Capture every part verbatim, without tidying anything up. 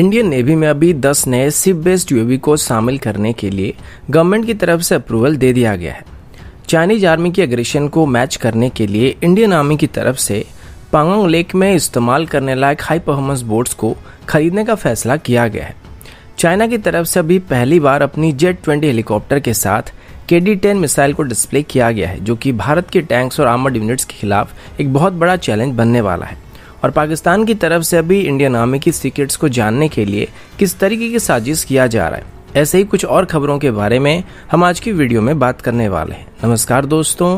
Indian navy में अभी दस नए शिप बेस्ड यूएवी को शामिल करने के लिए गवर्नमेंट की तरफ से अप्रूवल दे दिया गया है। चाइनीज आर्मी के एग्रेशन को मैच करने के लिए इंडियन आर्मी की तरफ से पांगोंग लेक में इस्तेमाल करने लायक हाई परफॉर्मेंस बोट्स को खरीदने का फैसला किया गया है। चाइना की तरफ से अभी पहली बार अपनी जेड ट्वेंटी हेलीकॉप्टर के साथ के डी टेन मिसाइल को डिस्प्ले किया गया है, जो कि भारत के टैंक्स और आर्मर्ड यूनिट्स के खिलाफ एक बहुत बड़ा चैलेंज बनने वाला है। और पाकिस्तान की तरफ से अभी इंडियन आर्मी की सीक्रेट्स को जानने के लिए किस तरीके की साजिश किया जा रहा है, ऐसे ही कुछ और खबरों के बारे में हम आज की वीडियो में बात करने वाले हैं। नमस्कार दोस्तों,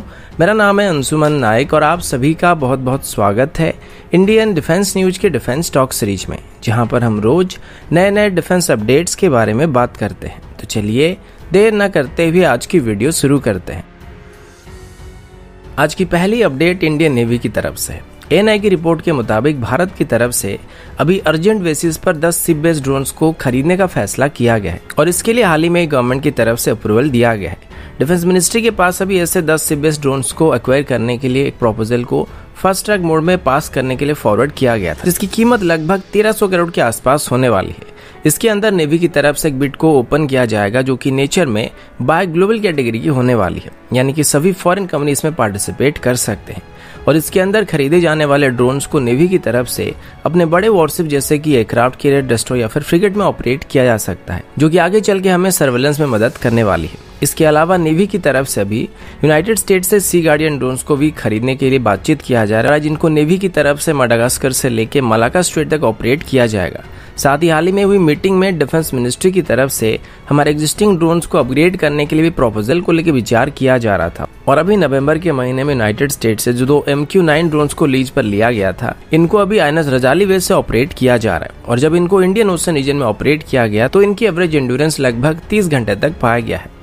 मेरा नाम है अंशुमन नायक और आप सभी का बहुत बहुत स्वागत है इंडियन डिफेंस न्यूज के डिफेंस टॉक सीरीज में, जहां पर हम रोज नए नए डिफेंस अपडेट्स के बारे में बात करते हैं। तो चलिए देर न करते हुए आज की वीडियो शुरू करते हैं। आज की पहली अपडेट इंडियन नेवी की तरफ से है। एन आई ए की रिपोर्ट के मुताबिक भारत की तरफ से अभी अर्जेंट बेसिस पर दस शिप बेस्ड ड्रोन्स को खरीदने का फैसला किया गया है और इसके लिए हाल ही में गवर्नमेंट की तरफ से अप्रूवल दिया गया है। डिफेंस मिनिस्ट्री के पास अभी ऐसे दस शिप बेस्ड ड्रोन्स को एक्वायर करने के लिए एक प्रपोजल को फास्ट ट्रैक मोड में पास करने के लिए फॉरवर्ड किया गया था, जिसकी कीमत लगभग तेरह सौ करोड़ के आसपास होने वाली है। इसके अंदर नेवी की तरफ से एक बिड को ओपन किया जाएगा, जो कि नेचर में बाय ग्लोबल कैटेगरी की होने वाली है, यानी कि सभी फॉरेन कंपनी इसमें पार्टिसिपेट कर सकते हैं। और इसके अंदर खरीदे जाने वाले ड्रोन्स को नेवी की तरफ से अपने बड़े वॉरशिप जैसे कि एयरक्राफ्ट कैरियर, डिस्ट्रॉयर या फिर फ्रिगेट में ऑपरेट किया जा सकता है, जो कि आगे चल के हमें सर्वेलेंस में मदद करने वाली है। इसके अलावा नेवी की तरफ से भी यूनाइटेड स्टेट से सी गार्डियन ड्रोन्स को भी खरीदने के लिए बातचीत किया जा रहा है, जिनको नेवी की तरफ से मडागास्कर से लेके मलाका स्ट्रेट तक ऑपरेट किया जाएगा। साथ ही हाल ही में हुई मीटिंग में डिफेंस मिनिस्ट्री की तरफ से हमारे एग्जिस्टिंग ड्रोन्स को अपग्रेड करने के लिए भी प्रपोजल को लेकर विचार किया जा रहा था। और अभी नवंबर के महीने में यूनाइटेड स्टेट से जो दो एम क्यू नाइन ड्रोन्स को लीज पर लिया गया था, इनको अभी आईएनएस रजालीवे से ऑपरेट किया जा रहा है। और जब इनको इंडियन ओशन रीजन में ऑपरेट किया गया तो इनकी एवरेज एंड्योरेंस लगभग तीस घंटे तक पाया गया है।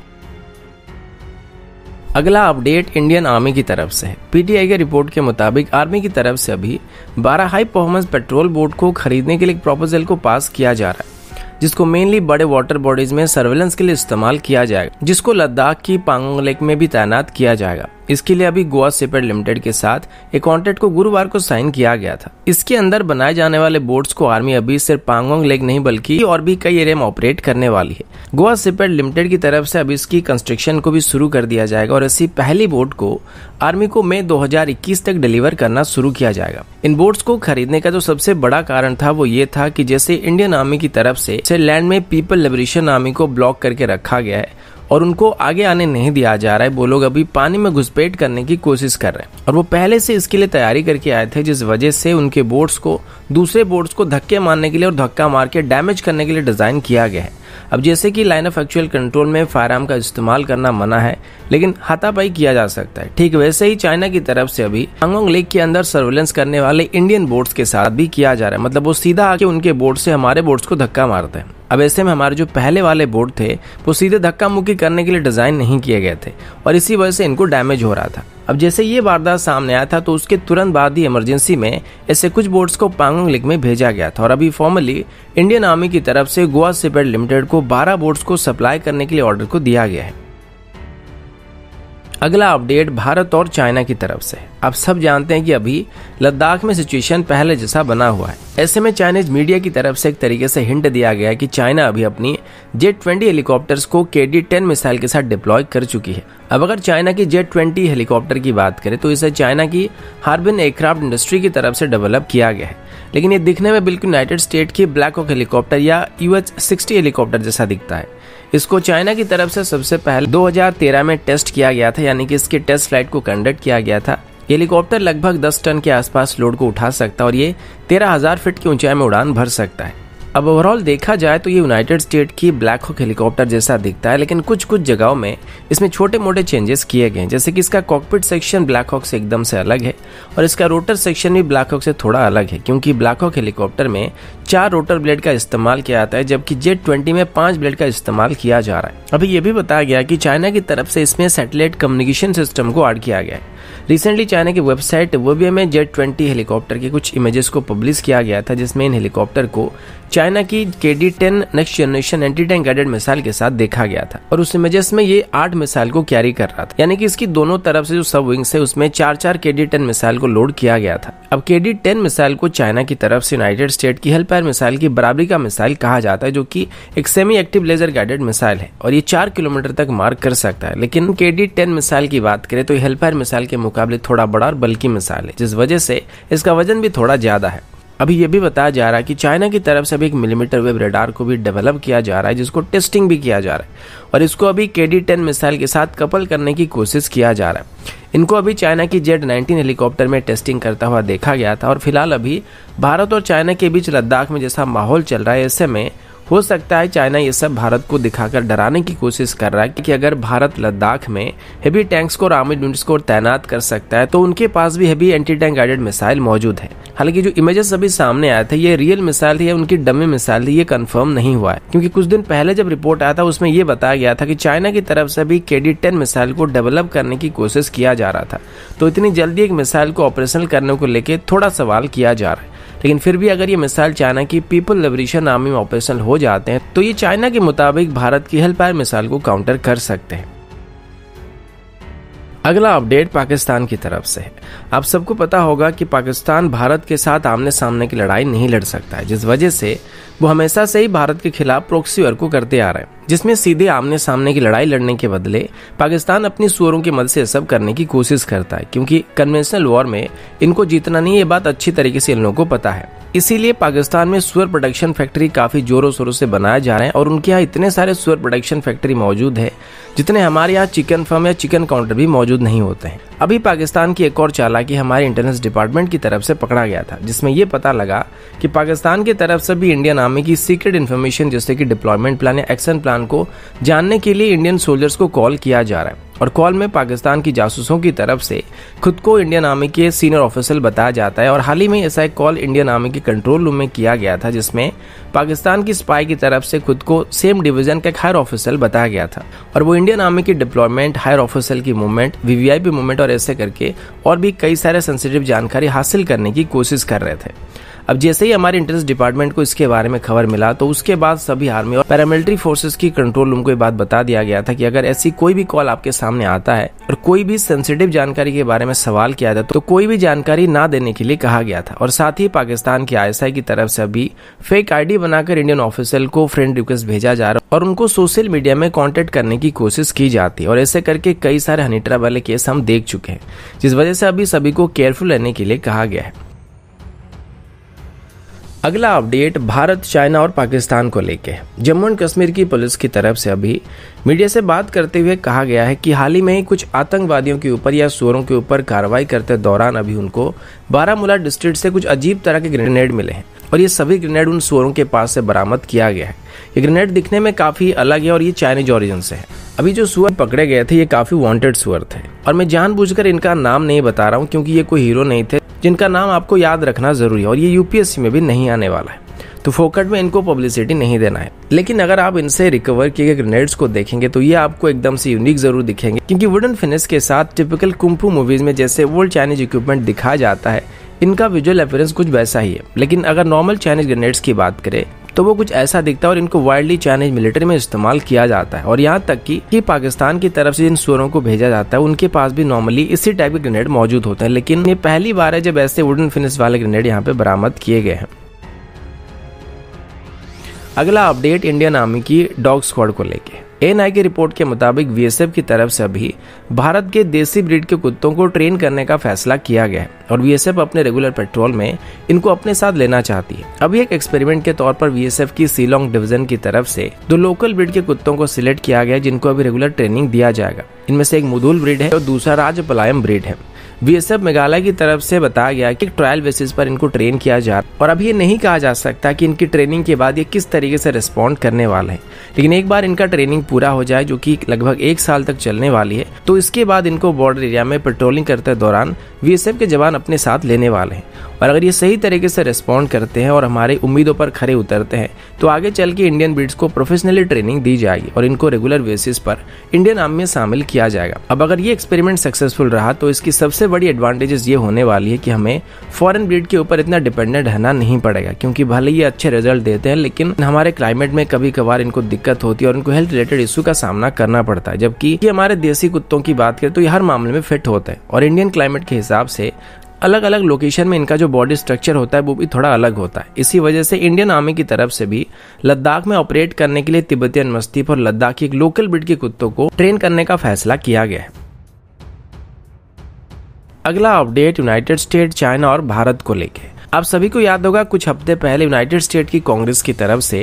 अगला अपडेट इंडियन आर्मी की तरफ से है। पी टी आई के रिपोर्ट के मुताबिक आर्मी की तरफ से अभी बारह हाई परफॉर्मेंस पेट्रोल बोट को खरीदने के लिए एक प्रपोजल को पास किया जा रहा है, जिसको मेनली बड़े वाटर बॉडीज में सर्वेलेंस के लिए इस्तेमाल किया जाएगा, जिसको लद्दाख की पांगोंग लेक में भी तैनात किया जाएगा। इसके लिए अभी गोवा शिपयार्ड लिमिटेड के साथ एक कॉन्ट्रैक्ट को गुरुवार को साइन किया गया था। इसके अंदर बनाए जाने वाले बोट्स को आर्मी अभी सिर्फ पांगोंग लेक नहीं बल्कि और भी कई एरिया में ऑपरेट करने वाली है। गोवा शिपयार्ड लिमिटेड की तरफ से अभी इसकी कंस्ट्रक्शन को भी शुरू कर दिया जाएगा और ऐसी पहली बोट को आर्मी को मई दो हज़ार इक्कीस तक डिलीवर करना शुरू किया जाएगा। इन बोट्स को खरीदने का जो सबसे बड़ा कारण था वो ये था कि जैसे इंडियन आर्मी की तरफ से लैंड में पीपल लिबरेशन आर्मी को ब्लॉक करके रखा गया है और उनको आगे आने नहीं दिया जा रहा है, वो लोग अभी पानी में घुसपैठ करने की कोशिश कर रहे हैं और वो पहले से इसके लिए तैयारी करके आए थे, जिस वजह से उनके बोट्स को दूसरे बोट्स को धक्के मारने के लिए और धक्का मार के डैमेज करने के लिए डिजाइन किया गया है। अब जैसे कि लाइन ऑफ एक्चुअल कंट्रोल में फायरआर्म का इस्तेमाल करना मना है लेकिन हाथापाई किया जा सकता है, ठीक वैसे ही चाइना की तरफ से अभी पांगोंग लेक के अंदर सर्वेलेंस करने वाले इंडियन बोट्स के साथ भी किया जा रहा है। मतलब वो सीधा आके उनके बोट से हमारे बोट्स को धक्का मारते हैं। अब ऐसे में हमारे जो पहले वाले बोट थे वो सीधे धक्का मुक्की करने के लिए डिजाइन नहीं किए गए थे और इसी वजह से इनको डैमेज हो रहा था। अब जैसे ये वारदात सामने आया था तो उसके तुरंत बाद ही इमरजेंसी में ऐसे कुछ बोट्स को पांगोंग लेक में भेजा गया था और अभी फॉर्मली इंडियन आर्मी की तरफ से गोवा शिपयार्ड लिमिटेड को बारह बोट्स को सप्लाई करने के लिए ऑर्डर को दिया गया है। अगला अपडेट भारत और चाइना की तरफ से है। आप सब जानते हैं कि अभी लद्दाख में सिचुएशन पहले जैसा बना हुआ है। ऐसे में चाइनीज मीडिया की तरफ से एक तरीके से हिंट दिया गया है कि चाइना अभी अपनी जेड ट्वेंटी हेलीकॉप्टर्स को के डी टेन मिसाइल के साथ डिप्लॉय कर चुकी है। अब अगर चाइना की जेड ट्वेंटी हेलीकॉप्टर की बात करें तो इसे चाइना की हार्बिन एयरक्राफ्ट इंडस्ट्री की तरफ से डेवलप किया गया है, लेकिन ये दिखने में बिल्कुल यूनाइटेड स्टेट की ब्लैक हॉक हेलीकॉप्टर या यू एच सिक्सटी हेलीकॉप्टर जैसा दिखता है। इसको चाइना की तरफ से सबसे पहले दो हज़ार तेरह में टेस्ट किया गया था, यानी कि इसके टेस्ट फ्लाइट को कंडक्ट किया गया था। हेलीकॉप्टर लगभग दस टन के आसपास लोड को उठा सकता है और ये तेरह हज़ार फीट की ऊंचाई में उड़ान भर सकता है। अब ओवरऑल देखा जाए तो ये यूनाइटेड स्टेट की ब्लैक हॉक हेलीकॉप्टर जैसा दिखता है, लेकिन कुछ कुछ जगहों में इसमें छोटे मोटे चेंजेस किए गए हैं, जैसे कि इसका कॉकपिट सेक्शन ब्लैक हॉक से एकदम से अलग है और इसका रोटर सेक्शन भी ब्लैक हॉक से थोड़ा अलग है, क्योंकि ब्लैक हॉक हेलीकॉप्टर में चार रोटर ब्लेड का इस्तेमाल किया जाता है जबकि जेड ट्वेंटी में पाँच ब्लेड का इस्तेमाल किया जा रहा है। अभी ये भी बताया गया कि चाइना की तरफ से इसमें सैटेलाइट कम्युनिकेशन सिस्टम को ऐड किया गया है। रिसेंटली चाइना की वेबसाइट वेबिया में जेट ट्वेंटी हेलीकॉप्टर के कुछ इमेजेस को पब्लिश किया गया था, जिसमें इन हेलीकॉप्टर को चाइना की K D ten next generation anti tank guided missile के साथ देखा गया था और उस इमेजेस में ये आठ मिसाइल को कैरी कर रहा था, यानी कि इसकी दोनों तरफ से जो सब विंग्स है उसमें चार चार के डी टेन मिसाइल को लोड किया गया था। अब के डी टेन मिसाइल को चाइना की तरफ से यूनाइटेड स्टेट की हेल्फायर मिसाइल की बराबरी का मिसाइल कहा जाता है, जो कि एक semi active laser guided missile है और ये चार किलोमीटर तक मार कर सकता है। लेकिन के डी टेन मिसाइल की बात करें तो हेल्फायर मिसाइल के मुकाबले थोड़ा बड़ा और बल्कि मिसाइल है, जिस वजह से इसका वजन भी थोड़ा ज्यादा है। अभी यह भी बताया जा रहा है कि चाइना की तरफ से अभी एक मिलीमीटर वेव रडार को भी डेवलप किया जा रहा है, जिसको टेस्टिंग भी किया जा रहा है और इसको अभी के डी टेन मिसाइल के साथ कपल करने की कोशिश किया जा रहा है। इनको अभी चाइना की जेट नाइनटीन हेलीकॉप्टर में टेस्टिंग करता हुआ देखा गया था और फिलहाल अभी भारत और चाइना के बीच लद्दाख में जैसा माहौल चल रहा है, ऐसे में हो सकता है चाइना ये सब भारत को दिखाकर डराने की कोशिश कर रहा है कि अगर भारत लद्दाख में हेवी टैंक्स को और आर्म्ड यूनिट्स को तैनात कर सकता है तो उनके पास भी heavy anti tank guided missile मौजूद है। हालांकि जो इमेजेस अभी सामने आया था ये रियल मिसाइल थी या उनकी डमी मिसाइल थी ये कंफर्म नहीं हुआ है, क्योंकि कुछ दिन पहले जब रिपोर्ट आया था उसमें यह बताया गया था कि चाइना की तरफ से भी के डी टेन मिसाइल को डेवलप करने की कोशिश किया जा रहा था। तो इतनी जल्दी एक मिसाइल को ऑपरेशनल करने को लेकर थोड़ा सवाल किया जा रहा है, लेकिन फिर भी अगर ये मिसाइल चाइना की पीपल लिबरेशन आर्मी में ऑपरेशनल हो जाते हैं तो ये चाइना के मुताबिक भारत की हेल्फायर मिसाइल को काउंटर कर सकते हैं। अगला अपडेट पाकिस्तान की तरफ से है। आप सबको पता होगा कि पाकिस्तान भारत के साथ आमने सामने की लड़ाई नहीं लड़ सकता है, जिस वजह से वो हमेशा से ही भारत के खिलाफ प्रॉक्सी वॉर को करते आ रहे हैं, जिसमें सीधे आमने सामने की लड़ाई लड़ने के बदले पाकिस्तान अपनी सुअरों की मदद से सब करने की कोशिश करता है, क्योंकि कन्वेंशनल वॉर में इनको जीतना नहीं, ये बात अच्छी तरीके से इन लोगों को पता है। इसीलिए पाकिस्तान में सुअर प्रोडक्शन फैक्ट्री काफी जोरों शोरों से बनाए जा रहे हैं और उनके यहाँ इतने सारे सुअर प्रोडक्शन फैक्ट्री मौजूद है जितने हमारे यहाँ चिकन फार्म या चिकन काउंटर भी मौजूद नहीं होते हैं। अभी पाकिस्तान की एक और चालाकी हमारे इंटेलिजेंस डिपार्टमेंट की तरफ से पकड़ा गया था, जिसमें यह पता लगा कि पाकिस्तान की तरफ से भी इंडियन आर्मी की सीक्रेट इन्फॉर्मेशन जैसे कि डिप्लॉयमेंट प्लान या एक्शन प्लान को जानने के लिए इंडियन सोल्जर्स को कॉल किया जा रहा है और कॉल में पाकिस्तान की जासूसों की तरफ से खुद को इंडियन आर्मी के सीनियर ऑफिसर बताया जाता है। और हाल ही में ऐसा एक कॉल इंडियन आर्मी के कंट्रोल रूम में किया गया था, जिसमें पाकिस्तान की स्पाई की तरफ से खुद को सेम डिवीजन का एक हायर ऑफिसर बताया गया था और वो इंडियन आर्मी की डिप्लॉयमेंट, हायर ऑफिसर की movement, V V I P movement और ऐसे करके और भी कई सारे सेंसिटिव जानकारी हासिल करने की कोशिश कर रहे थे। अब जैसे ही हमारे इंटेलिजेंस डिपार्टमेंट को इसके बारे में खबर मिला तो उसके बाद सभी आर्मी और पैरामिलिट्री फोर्सेस की कंट्रोल रूम को ये बात बता दिया गया था कि अगर ऐसी कोई भी कॉल आपके सामने आता है और कोई भी सेंसिटिव जानकारी के बारे में सवाल किया जाए तो कोई भी जानकारी ना देने के लिए कहा गया था। और साथ ही पाकिस्तान की आई एस आई की तरफ से अभी फेक आई डी बनाकर इंडियन ऑफिसर को फ्रेंड रिक्वेस्ट भेजा जा रहा है और उनको सोशल मीडिया में कॉन्टेक्ट करने की कोशिश की जाती है और ऐसे करके कई सारे हनी ट्रैप वाले केस हम देख चुके हैं, जिस वजह से अभी सभी को केयरफुल रहने के लिए कहा गया है। अगला अपडेट भारत, चाइना और पाकिस्तान को लेके जम्मू एंड कश्मीर की पुलिस की तरफ से अभी मीडिया से बात करते हुए कहा गया है कि हाल ही में कुछ आतंकवादियों के ऊपर या सुअरों के ऊपर कार्रवाई करते दौरान अभी उनको बारामुला डिस्ट्रिक्ट से कुछ अजीब तरह के ग्रेनेड मिले हैं और ये सभी ग्रेनेड उन सुअरों के पास से बरामद किया गया है। ये ग्रेनेड दिखने में काफी अलग है और ये चाइनीज ओरिजिन से है। अभी जो सुअर पकड़े गए थे ये काफी वांटेड सुअर थे और मैं जानबूझकर इनका नाम नहीं बता रहा हूँ, क्योंकि ये कोई हीरो नहीं थे जिनका नाम आपको याद रखना जरूरी है और ये यू पी एस सी में भी नहीं आने वाला है, तो फोकट में इनको पब्लिसिटी नहीं देना है। लेकिन अगर आप इनसे रिकवर किए गए ग्रेनेड्स को देखेंगे तो ये आपको एकदम से यूनिक जरूर दिखेंगे, क्योंकि वुडन फिनिश के साथ टिपिकल कुंफू मूवीज में जैसे ओल्ड चाइनीज इक्विपमेंट दिखाया जाता है इनका विजुअल अपीयरेंस कुछ वैसा ही है। लेकिन अगर नॉर्मल चाइनीज ग्रेनेड्स की बात करें तो वो कुछ ऐसा दिखता है और इनको वाइडली चाइनीज मिलिट्री में इस्तेमाल किया जाता है और यहाँ तक कि, कि पाकिस्तान की तरफ से जिन सुअरों को भेजा जाता है उनके पास भी नॉर्मली इसी टाइप के ग्रेनेड मौजूद होते हैं, लेकिन ये पहली बार है जब ऐसे वुडन फिनिश वाले ग्रेनेड यहाँ पे बरामद किए गए हैं। अगला अपडेट इंडियन आर्मी की डॉग स्क्वाड को लेके ए एन आई की रिपोर्ट के मुताबिक बी एस एफ की तरफ से अभी भारत के देसी ब्रीड के कुत्तों को ट्रेन करने का फैसला किया गया है और बी एस एफ अपने रेगुलर पेट्रोल में इनको अपने साथ लेना चाहती है। अभी एक एक्सपेरिमेंट के तौर पर बी एस एफ की सीलोंग डिवीजन की तरफ से दो लोकल ब्रीड के कुत्तों को सिलेक्ट किया गया जिनको अभी रेगुलर ट्रेनिंग दिया जाएगा। इनमें से एक मुधोल ब्रीड है और दूसरा राजपलायम ब्रीड है। बीएसएफ मेघालय की तरफ से बताया गया कि ट्रायल बेसिस पर इनको ट्रेन किया जा रहा है और अब ये नहीं कहा जा सकता कि इनकी ट्रेनिंग के बाद ये किस तरीके से रिस्पॉन्ड करने वाले हैं, लेकिन एक बार इनका ट्रेनिंग पूरा हो जाए जो कि लगभग एक साल तक चलने वाली है तो इसके बाद इनको बॉर्डर एरिया में पेट्रोलिंग करते दौरान बीएसएफ के जवान अपने साथ लेने वाले हैं और अगर ये सही तरीके से रिस्पॉन्ड करते हैं और हमारी उम्मीदों पर खरे उतरते हैं तो आगे चल के इंडियन ब्रीड्स को प्रोफेशनली ट्रेनिंग दी जाएगी और इनको रेगुलर बेसिस पर इंडियन आर्मी में शामिल किया जाएगा। अब अगर ये एक्सपेरिमेंट सक्सेसफुल रहा तो इसकी सबसे बड़ी एडवांटेजेस ये होने वाली है कि हमें फॉरेन ब्रीड के ऊपर इतना डिपेंडेंट रहना नहीं पड़ेगा, क्योंकि भले ही अच्छे रिजल्ट देते हैं लेकिन हमारे क्लाइमेट में कभी कभार इनको दिक्कत होती है और इनको हेल्थ रिलेटेड इशू का सामना करना पड़ता है, जबकि हमारे देसी कुत्तों की बात करें तो ये हर मामले में फिट होता है और इंडियन क्लाइमेट के हिसाब से अलग अलग लोकेशन में इनका जो बॉडी स्ट्रक्चर होता है वो भी थोड़ा अलग होता है। इसी वजह से इंडियन आर्मी की तरफ से भी लद्दाख में ऑपरेट करने के लिए तिब्बतियन मस्तीफ और लद्दाखी एक लोकल ब्रीड के कुत्तों को ट्रेन करने का फैसला किया गया है। अगला अपडेट यूनाइटेड स्टेट, चाइना और भारत को लेकर। आप सभी को याद होगा कुछ हफ्ते पहले यूनाइटेड स्टेट की कांग्रेस की तरफ से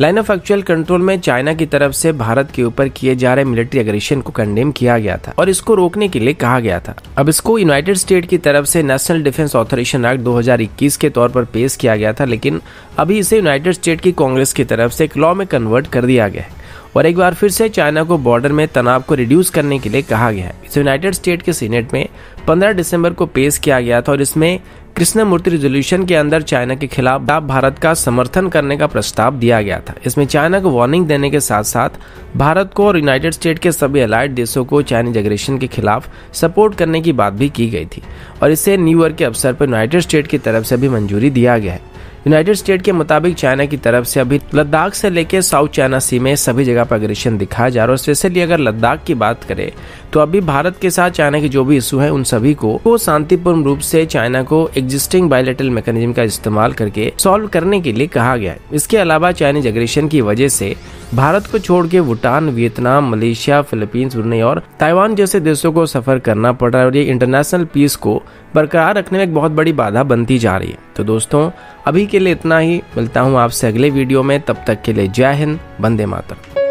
लाइन ऑफ एक्चुअल कंट्रोल में चाइना की तरफ से भारत के ऊपर किए जा रहे मिलिट्री एग्रेशन को कंडेम किया गया था और इसको रोकने के लिए कहा गया था। अब इसको यूनाइटेड स्टेट की तरफ से नेशनल डिफेंस ऑथराइजेशन एक्ट दो हज़ार इक्कीस के तौर पर पेश किया गया था, लेकिन अभी इसे यूनाइटेड स्टेट की कांग्रेस की तरफ से एक लॉ में कन्वर्ट कर दिया गया है और एक बार फिर से चाइना को बॉर्डर में तनाव को रिड्यूस करने के लिए कहा गया है। इसे यूनाइटेड स्टेट के सीनेट में पंद्रह दिसंबर को पेश किया गया था और इसमें कृष्णमूर्ति रेजोल्यूशन के अंदर चाइना के खिलाफ भारत का समर्थन करने का प्रस्ताव दिया गया था। इसमें चाइना को वार्निंग देने के साथ साथ भारत को और यूनाइटेड स्टेट के सभी अलाइड देशों को चाइनीज एग्रेशन के खिलाफ सपोर्ट करने की बात भी की गई थी और इसे न्यू ईयर के अवसर पर यूनाइटेड स्टेट की तरफ से भी मंजूरी दिया गया है। यूनाइटेड स्टेट के मुताबिक चाइना की तरफ से अभी लद्दाख से लेकर साउथ चाइना सी में सभी जगह पर अग्रेशन दिखाया जा रहा है और स्पेशली अगर लद्दाख की बात करें तो अभी भारत के साथ चाइना के जो भी इशू हैं उन सभी को तो शांतिपूर्ण रूप से चाइना को एग्जिस्टिंग बायलैटरल मैकेनिज्म का इस्तेमाल करके सॉल्व करने के लिए कहा गया है। इसके अलावा चाइनीज अग्रेशन की वजह से भारत को छोड़ के Bhutan, Vietnam, Malaysia, Philippines, Brunei और ताइवान जैसे देशों को सफर करना पड़ रहा है और ये इंटरनेशनल पीस को बरकरार रखने में एक बहुत बड़ी बाधा बनती जा रही है। तो दोस्तों अभी के लिए इतना ही, मिलता हूँ आपसे अगले वीडियो में, तब तक के लिए जय हिंद, वंदे मातरम।